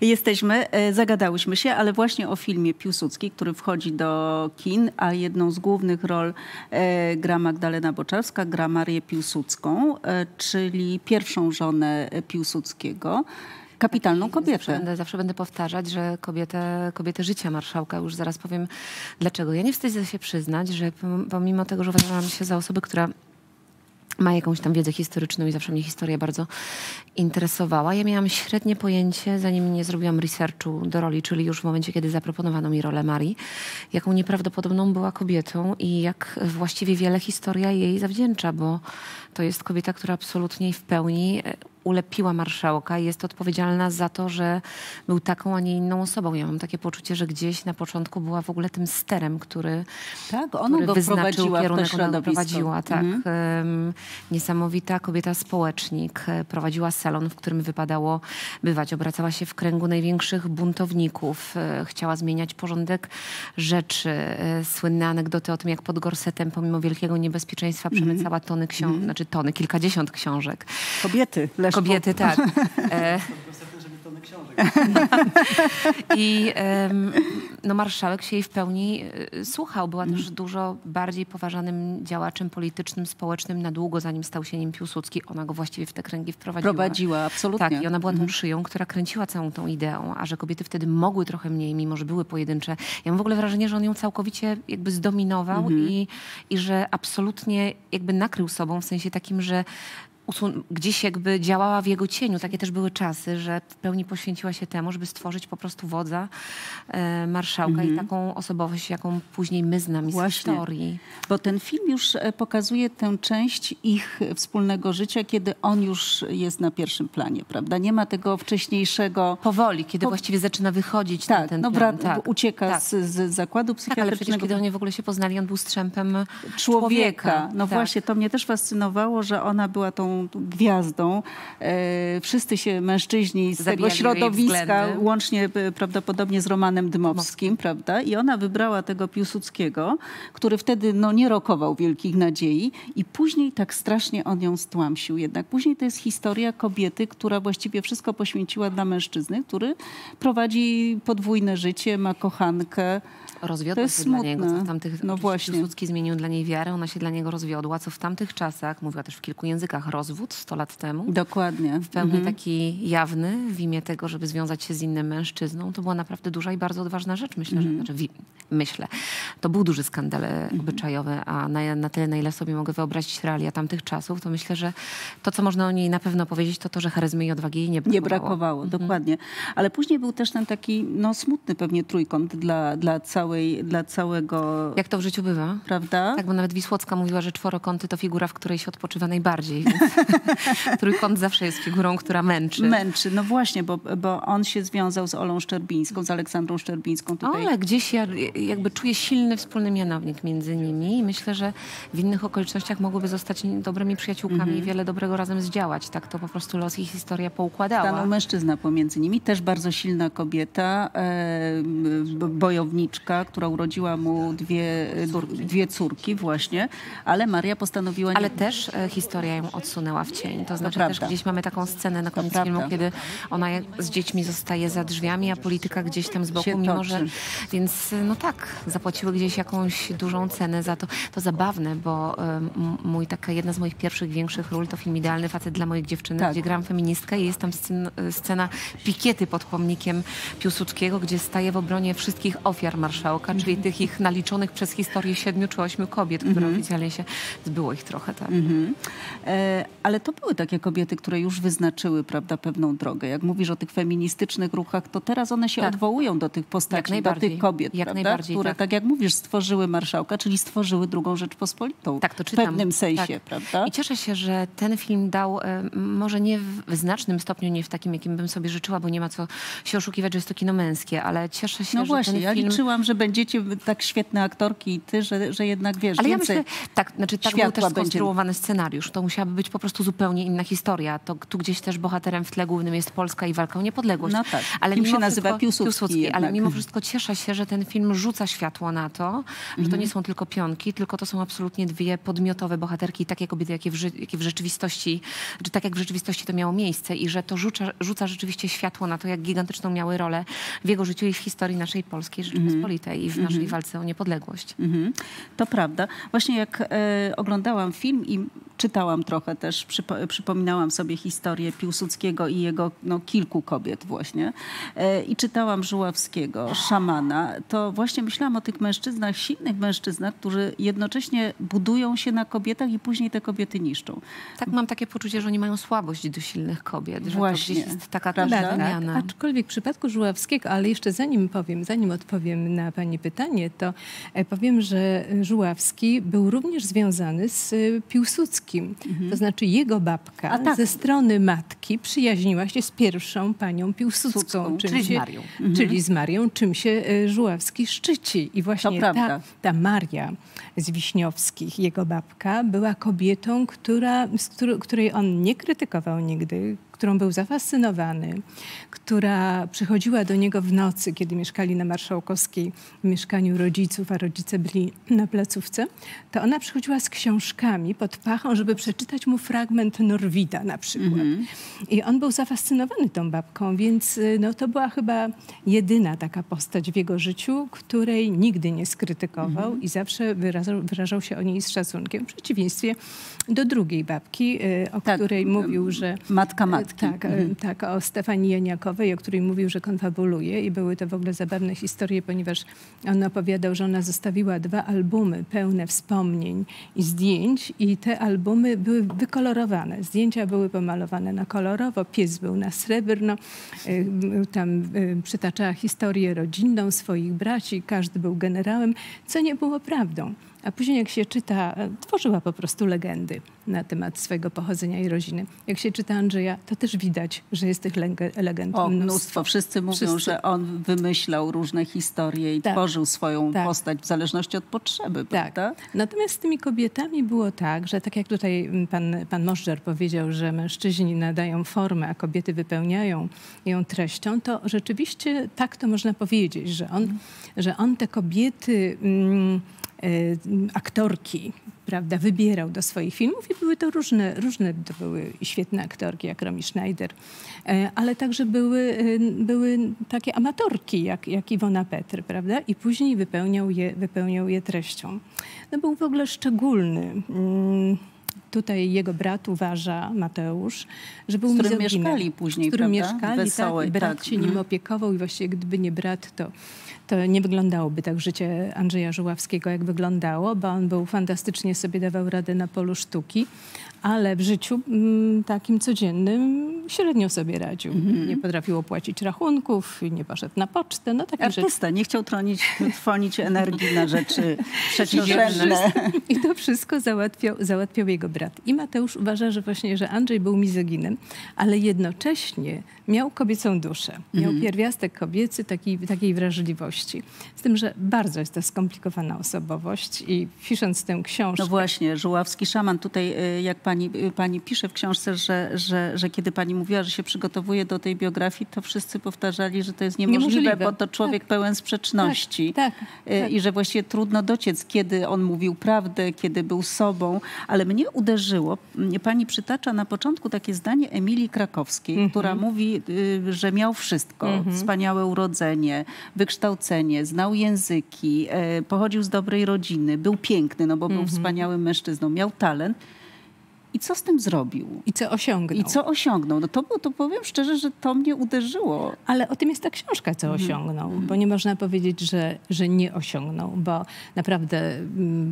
Jesteśmy, zagadałyśmy się, ale właśnie o filmie Piłsudski, który wchodzi do kin, a jedną z głównych rol gra Magdalena Boczarska, gra Marię Piłsudską, czyli pierwszą żonę Piłsudskiego. Kapitalną kobietę. Zawsze będę powtarzać, że kobietę życia marszałka. Już zaraz powiem dlaczego. Ja nie wstydzę się przyznać, że pomimo tego, że uważałam się za osobę, która ma jakąś tam wiedzę historyczną i zawsze mnie historia bardzo interesowała. Ja miałam średnie pojęcie, zanim nie zrobiłam researchu do roli, czyli już w momencie, kiedy zaproponowano mi rolę Marii, jaką nieprawdopodobną była kobietą i jak właściwie wiele historia jej zawdzięcza, bo to jest kobieta, która absolutnie w pełni ulepiła marszałka i jest odpowiedzialna za to, że był taką, a nie inną osobą. Ja mam takie poczucie, że gdzieś na początku była w ogóle tym sterem, który go wyznaczył kierunek, ona go prowadziła. Tak. Niesamowita kobieta społecznik. Prowadziła salon, w którym wypadało bywać. Obracała się w kręgu największych buntowników. Chciała zmieniać porządek rzeczy. Słynne anegdoty o tym, jak pod gorsetem pomimo wielkiego niebezpieczeństwa przemycała tony książek, kilkadziesiąt książek. Kobiety. Kobiety, tak. I no marszałek się jej w pełni słuchał. Była też dużo bardziej poważanym działaczem politycznym, społecznym na długo, zanim stał się nim Piłsudski. Ona go właściwie w te kręgi wprowadziła. Prowadziła, absolutnie. Tak, i ona była tą szyją, która kręciła całą tą ideą, a że kobiety wtedy mogły trochę mniej, mimo że były pojedyncze. Ja mam w ogóle wrażenie, że on ją całkowicie jakby zdominował i że absolutnie jakby nakrył sobą, w sensie takim, że gdzieś jakby działała w jego cieniu. Takie też były czasy, że w pełni poświęciła się temu, żeby stworzyć po prostu wodza, marszałka i taką osobowość, jaką później my znamy z historii. Bo ten film już pokazuje tę część ich wspólnego życia, kiedy on już jest na pierwszym planie, prawda? Nie ma tego wcześniejszego... Powoli, kiedy właściwie zaczyna wychodzić na ten plan. Brat ucieka z zakładu psychiatrycznego. Ale przecież kiedy oni w ogóle się poznali, on był strzępem człowieka. No właśnie, to mnie też fascynowało, że ona była tą gwiazdą. Wszyscy się mężczyźni z zabijali tego środowiska, łącznie prawdopodobnie z Romanem Dymowskim, prawda? I ona wybrała tego Piłsudskiego, który wtedy no, nie rokował wielkich nadziei i później tak strasznie on ją stłamsił. Jednak później to jest historia kobiety, która właściwie wszystko poświęciła dla mężczyzny, który prowadzi podwójne życie, ma kochankę. Rozwiodła się dla niego. Co w tamtych, no właśnie. Piłsudski zmienił dla niej wiarę, ona się dla niego rozwiodła, co w tamtych czasach, mówiła też w kilku językach, rozwód 100 lat temu. Dokładnie. W pełni taki jawny, w imię tego, żeby związać się z innym mężczyzną. To była naprawdę duża i bardzo odważna rzecz, myślę. To był duży skandal obyczajowy, a na tyle, na ile sobie mogę wyobrazić realia tamtych czasów, to myślę, że to, co można o niej na pewno powiedzieć, to to, że charyzmy i odwagi jej nie brakowało. Dokładnie. Ale później był też ten taki no, smutny pewnie trójkąt dla całego... Jak to w życiu bywa. Prawda? Tak, bo nawet Wisłocka mówiła, że czworokąty to figura, w której się odpoczywa najbardziej. Trójkąt zawsze jest figurą, która męczy. Męczy, no właśnie, bo on się związał z Olą Szczerbińską, z Aleksandrą Szczerbińską. Tutaj. Ale gdzieś ja jakby czuję silny wspólny mianownik między nimi i myślę, że w innych okolicznościach mogłyby zostać dobrymi przyjaciółkami i wiele dobrego razem zdziałać. Tak to po prostu los i historia poukładała. Stanął mężczyzna pomiędzy nimi, też bardzo silna kobieta, bojowniczka, która urodziła mu dwie córki właśnie, ale Maria postanowiła... Ale też historia ją odsunęła w cień. To znaczy też gdzieś mamy taką scenę na koniec filmu, kiedy ona z dziećmi zostaje za drzwiami, a polityka gdzieś tam z boku, mimo że... Więc no tak, zapłaciły gdzieś jakąś dużą cenę za to. To zabawne, bo jedna z moich pierwszych większych ról to film Idealny facet dla moich dziewczyny, gdzie gram feministkę i jest tam scena pikiety pod pomnikiem Piłsudskiego, gdzie staje w obronie wszystkich ofiar marszałka, czyli tych ich naliczonych przez historię 7 czy 8 kobiet, które oficjalnie się zbyło ich trochę. Tak. Ale to były takie kobiety, które już wyznaczyły, prawda, pewną drogę. Jak mówisz o tych feministycznych ruchach, to teraz one się odwołują do tych postaci, do tych kobiet, które, tak jak mówisz, stworzyły marszałka, czyli stworzyły II Rzeczpospolitą. Tak, to czytam. W pewnym sensie, prawda? I cieszę się, że ten film dał, może nie w znacznym stopniu, nie w takim, jakim bym sobie życzyła, bo nie ma co się oszukiwać, że jest to kino męskie, ale cieszę się, że właśnie, ja liczyłam, że będziecie tak świetne aktorki i ty, że jednak wiesz, ale więcej. Ale ja myślę, tak, znaczy tak był też skonstruowany scenariusz. To musiałaby być po prostu zupełnie inna historia. To, tu gdzieś też bohaterem w tle głównym jest Polska i walka o niepodległość. No tak. Ale kim się nazywa Piłsudski. Ale mimo wszystko cieszę się, że ten film rzuca światło na to, że to nie są tylko pionki, tylko to są absolutnie dwie podmiotowe bohaterki, takie kobiety, jakie w rzeczywistości, czy tak jak w rzeczywistości to miało miejsce i że to rzuca rzeczywiście światło na to, jak gigantyczną miały rolę w jego życiu i w historii naszej Polskiej Rzeczypospolitej i w naszej walce o niepodległość. To prawda. Właśnie jak oglądałam film i czytałam trochę też, przypominałam sobie historię Piłsudskiego i jego kilku kobiet właśnie i czytałam Żuławskiego, Szamana, to właśnie myślałam o tych mężczyznach, silnych mężczyznach, którzy jednocześnie budują się na kobietach i później te kobiety niszczą. Tak, mam takie poczucie, że oni mają słabość do silnych kobiet, że właśnie, to gdzieś jest taka zmiana. Tak, aczkolwiek w przypadku Żuławskiego, ale jeszcze zanim odpowiem na pani pytanie, to powiem, że Żuławski był również związany z Piłsudskim. To znaczy jego babka ze strony matki przyjaźniła się z pierwszą panią Piłsudską, czyli z Marią, czym się Żuławski szczyci. I właśnie ta Maria z Wiśniowskich, jego babka, była kobietą, której on nie krytykował nigdy, którą był zafascynowany, która przychodziła do niego w nocy, kiedy mieszkali na Marszałkowskiej w mieszkaniu rodziców, a rodzice byli na placówce, to ona przychodziła z książkami pod pachą, żeby przeczytać mu fragment Norwida na przykład. I on był zafascynowany tą babką, więc to była chyba jedyna taka postać w jego życiu, której nigdy nie skrytykował i zawsze wyrażał się o niej z szacunkiem, w przeciwieństwie do drugiej babki, o której mówił, że... Tak, o Stefanii Janiakowej, o której mówił, że konfabuluje i były to w ogóle zabawne historie, ponieważ on opowiadał, że ona zostawiła 2 albumy pełne wspomnień i zdjęć i te albumy były wykolorowane. Zdjęcia były pomalowane na kolorowo, pies był na srebrno, tam przytaczała historię rodzinną swoich braci, każdy był generałem, co nie było prawdą. A później jak się czyta, tworzyła po prostu legendy na temat swojego pochodzenia i rodziny. Jak się czyta Andrzeja, to też widać, że jest tych legend mnóstwo. Wszyscy mówią, że on wymyślał różne historie i tworzył swoją postać w zależności od potrzeby, prawda? Natomiast z tymi kobietami było tak, że tak jak tutaj pan Możdżer powiedział, że mężczyźni nadają formę, a kobiety wypełniają ją treścią, to rzeczywiście tak to można powiedzieć, że on te kobiety... aktorki, prawda, wybierał do swoich filmów i były to różne to były świetne aktorki, jak Romy Schneider, ale także były takie amatorki, jak Iwona Petr, prawda, i później wypełniał je treścią. Był w ogóle szczególny. Tutaj jego brat uważa, Mateusz, że był mizoginem. Mieszkali później, Wesołej, brat się nim opiekował i właściwie gdyby nie brat, to nie wyglądałoby tak życie Andrzeja Żuławskiego, jak wyglądało, bo on był fantastycznie, sobie dawał radę na polu sztuki, ale w życiu takim codziennym średnio sobie radził. Nie potrafił opłacić rachunków, nie poszedł na pocztę. Artysta nie chciał trwonić energii na rzeczy przeciwrzędne. I to wszystko załatwiał jego brat. I Mateusz uważa, że właśnie, że Andrzej był mizoginem, ale jednocześnie miał kobiecą duszę. Miał pierwiastek kobiecy, takiej wrażliwości. Z tym, że bardzo jest to skomplikowana osobowość i pisząc tę książkę... No właśnie, Żuławski szaman tutaj, jak pani pisze w książce, że kiedy pani mówiła, że się przygotowuje do tej biografii, to wszyscy powtarzali, że to jest niemożliwe, bo to człowiek pełen sprzeczności. I że właściwie trudno dociec, kiedy on mówił prawdę, kiedy był sobą, ale mnie uderzyło, pani przytacza na początku takie zdanie Emilii Krakowskiej, która mówi, że miał wszystko, wspaniałe urodzenie, wykształcenie, znał języki, pochodził z dobrej rodziny, był piękny, no bo był wspaniałym mężczyzną, miał talent. I co z tym zrobił? I co osiągnął? No to powiem szczerze, że to mnie uderzyło. Ale o tym jest ta książka, co osiągnął. Bo nie można powiedzieć, że nie osiągnął. Bo naprawdę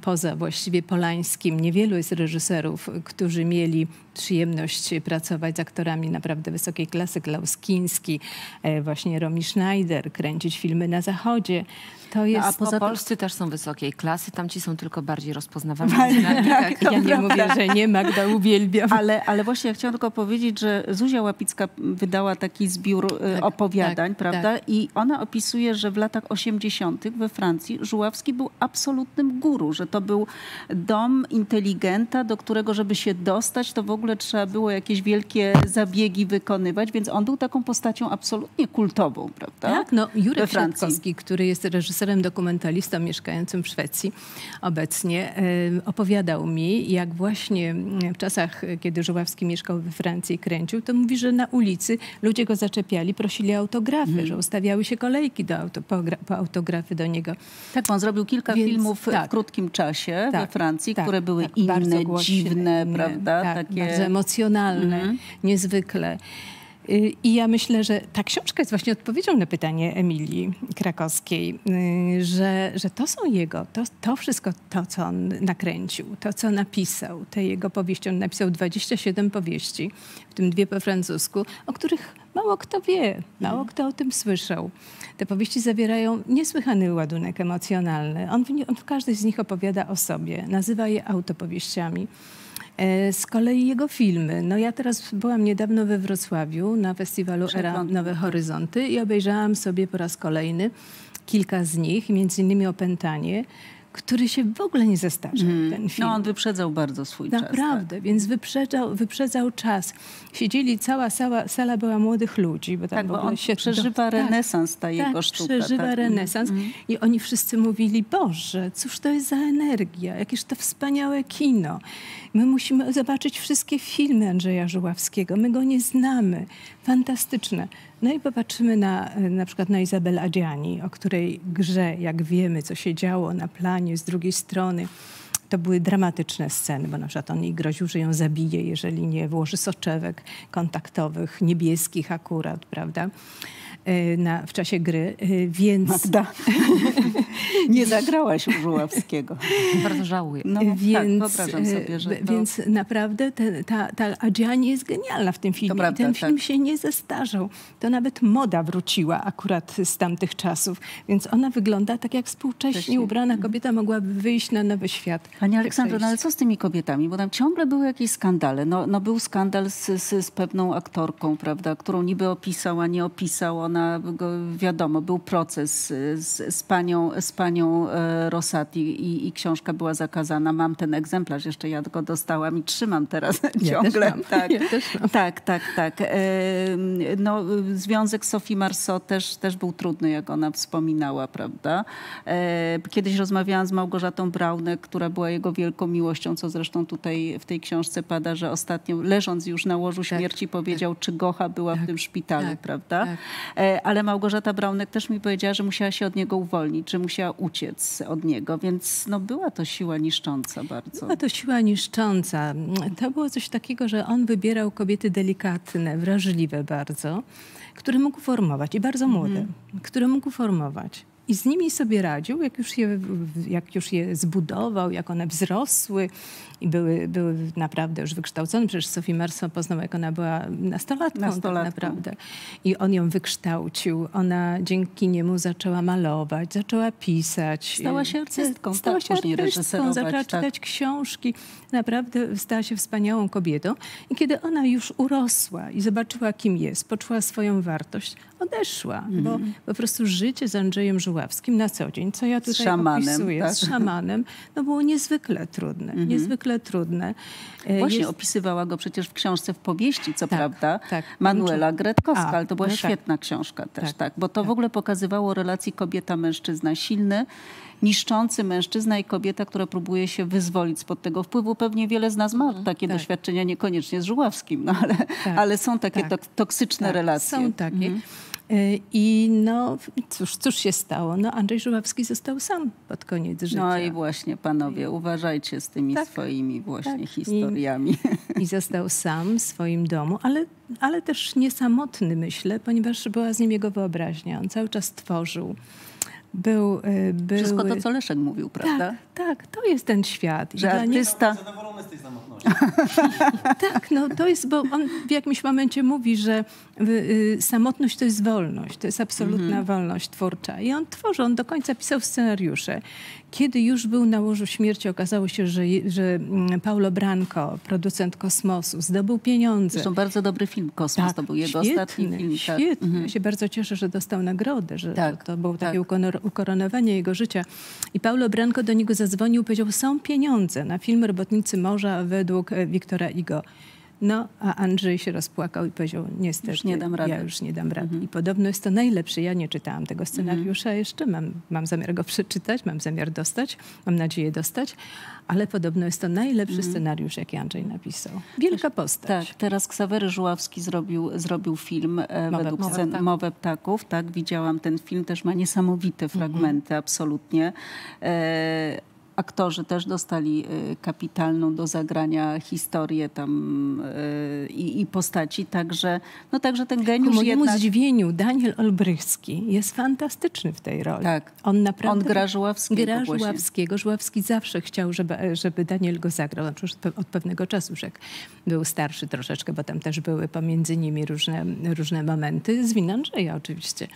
poza właściwie Polańskim niewielu jest reżyserów, którzy mieli przyjemność pracować z aktorami naprawdę wysokiej klasy. Klaus Kinski, właśnie Romy Schneider, kręcić filmy na Zachodzie. To jest... A poza polscy też są wysokiej klasy. Tamci są tylko bardziej rozpoznawalni. Ja nie mówię, że nie Magdalena ja uwielbiam. Ale właśnie ja chciałam tylko powiedzieć, że Zuzia Łapicka wydała taki zbiór opowiadań, prawda? Tak. I ona opisuje, że w latach 80. we Francji Żuławski był absolutnym guru, że to był dom inteligenta, do którego, żeby się dostać, to w ogóle trzeba było jakieś wielkie zabiegi wykonywać, więc on był taką postacią absolutnie kultową, prawda? Tak, no Jurek Hrypkowski, który jest reżyserem, dokumentalistą mieszkającym w Szwecji obecnie, opowiadał mi, jak właśnie w czasach, kiedy Żuławski mieszkał we Francji i kręcił, to mówi, że na ulicy ludzie go zaczepiali, prosili o autografy, że ustawiały się kolejki po autografy do niego. Tak, on zrobił kilka filmów w krótkim czasie we Francji, które były inne, głośne, dziwne, prawda? Tak, takie... bardzo emocjonalne, niezwykle. I ja myślę, że ta książka jest właśnie odpowiedzią na pytanie Emilii Krakowskiej, że to są jego, to wszystko to, co on nakręcił, to, co napisał, te jego powieści. On napisał 27 powieści, w tym 2 po francusku, o których mało kto wie, mało kto o tym słyszał. Te powieści zawierają niesłychany ładunek emocjonalny. On w każdej z nich opowiada o sobie, nazywa je autopowieściami. Z kolei jego filmy. No ja teraz byłam niedawno we Wrocławiu na festiwalu Era Nowe Horyzonty i obejrzałam sobie po raz kolejny kilka z nich, między innymi Opętanie, który się w ogóle nie zestarzał, ten film. No on wyprzedzał bardzo swój czas. Naprawdę, tak? Więc wyprzedzał czas. Siedzieli, cała sala była młodych ludzi. Bo tam tak, bo on przeżywa renesans ta jego sztuka. Przeżywa renesans i oni wszyscy mówili, Boże, cóż to jest za energia, jakież to wspaniałe kino. My musimy zobaczyć wszystkie filmy Andrzeja Żuławskiego, my go nie znamy. Fantastyczne. No i popatrzymy na przykład na Isabel Adjani, o której grze, jak wiemy, co się działo na planie z drugiej strony. To były dramatyczne sceny, bo na przykład on jej groził, że ją zabije, jeżeli nie włoży soczewek kontaktowych, niebieskich akurat, prawda? W czasie gry, więc... Magda, nie zagrałaś u Żuławskiego. Bardzo żałuję. No, więc, tak, wyobrażam sobie, że to... Więc naprawdę ta Adjani jest genialna w tym filmie. To prawda, ten film się nie zestarzał. To nawet moda wróciła akurat z tamtych czasów, więc ona wygląda tak, jak współcześnie ubrana kobieta mogłaby wyjść na nowy świat. Pani Aleksandro, no ale co z tymi kobietami? Bo tam ciągle były jakieś skandale. No był skandal z pewną aktorką, prawda, którą niby opisała, nie opisała. Wiadomo, był proces z panią Rosati i książka była zakazana. Mam ten egzemplarz, jeszcze ja go dostałam i trzymam teraz ciągle. Tak. No, związek Sophie Marceau też był trudny, jak ona wspominała, prawda? Kiedyś rozmawiałam z Małgorzatą Braunek, która była jego wielką miłością, co zresztą tutaj w tej książce pada, że ostatnio leżąc już na łożu śmierci powiedział, czy Gocha była w tym szpitalu, prawda? Tak. Ale Małgorzata Braunek też mi powiedziała, że musiała się od niego uwolnić, że musiała uciec od niego, więc no, była to siła niszcząca bardzo. Była to siła niszcząca. To było coś takiego, że on wybierał kobiety delikatne, wrażliwe bardzo, które mógł formować i bardzo młode, które mógł formować. I z nimi sobie radził, jak już je zbudował, jak one wzrosły i były naprawdę już wykształcone. Przecież Sophie Marceau poznał, jak ona była nastolatką. Tak naprawdę. I on ją wykształcił. Ona dzięki niemu zaczęła malować, zaczęła pisać. Stała się artystką. Zaczęła czytać książki. Naprawdę stała się wspaniałą kobietą. I kiedy ona już urosła i zobaczyła, kim jest, poczuła swoją wartość, odeszła. Bo po prostu życie z Andrzejem Żuławskim na co dzień, co ja tutaj opisuję, z szamanem, no było niezwykle trudne. Niezwykle trudne. Właśnie opisywała go przecież w książce, w powieści, co prawda, Manuela Gretkowska, ale to była świetna książka też, bo to w ogóle pokazywało relacji kobieta-mężczyzna, silny, niszczący mężczyzna i kobieta, która próbuje się wyzwolić spod tego wpływu. Pewnie wiele z nas ma takie doświadczenia, niekoniecznie z Żuławskim, no, ale są takie toksyczne relacje. Są takie. I no cóż się stało? No Andrzej Żuławski został sam pod koniec życia. No i właśnie panowie, uważajcie z tymi swoimi właśnie historiami. I został sam w swoim domu, ale też niesamotny, myślę, ponieważ była z nim jego wyobraźnia. On cały czas tworzył. Był... Wszystko to, co Leszek mówił, prawda? Tak, to jest ten świat. Że artysta... Zadowolony z tej samotności. Tak, no to jest, bo on w jakimś momencie mówi, że samotność to jest wolność, to jest absolutna wolność twórcza. I on tworzy, on do końca pisał scenariusze. Kiedy już był na łożu śmierci, okazało się, że Paulo Branco, producent Kosmosu, zdobył pieniądze. Zresztą bardzo dobry film Kosmos, tak, to był jego ostatni film. Świetny. Mhm. Ja się bardzo cieszę, że dostał nagrodę, że tak, to było takie ukoronowanie jego życia. I Paulo Branco do niego zadzwonił, powiedział, są pieniądze na film Robotnicy Morza według Wiktora Hugo. No, a Andrzej się rozpłakał i powiedział, niestety, już nie dam rady. Ja już nie dam rady. Mhm. I podobno jest to najlepszy. Ja nie czytałam tego scenariusza jeszcze. Mam zamiar go przeczytać, mam zamiar dostać. Mam nadzieję dostać. Ale podobno jest to najlepszy scenariusz, jaki Andrzej napisał. Wielka postać. Tak, teraz Ksawery Żuławski zrobił film Mowę Ptaków. Tak, widziałam ten film. Też ma niesamowite fragmenty, absolutnie. Aktorzy też dostali kapitalną do zagrania historię tam i postaci, także, no, także ten geniusz jednak... Ku mojemu zdziwieniu Daniel Olbrychski jest fantastyczny w tej roli. Tak. On naprawdę... On gra Żuławskiego. Gra Żuławskiego. Żuławski zawsze chciał, żeby Daniel go zagrał. Od pewnego czasu już jak był starszy troszeczkę, bo tam też były pomiędzy nimi różne momenty. Z winy Andrzeja oczywiście.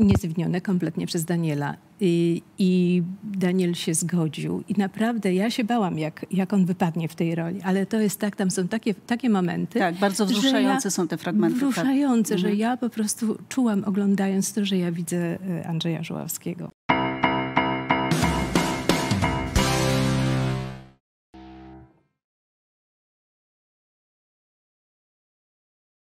Niezwinione kompletnie przez Daniela. I Daniel się zgodził. I naprawdę ja się bałam, jak on wypadnie w tej roli. Ale to jest tak, tam są takie momenty. Tak, bardzo wzruszające są te fragmenty. Wzruszające, że ja po prostu czułam, oglądając to, że ja widzę Andrzeja Żuławskiego.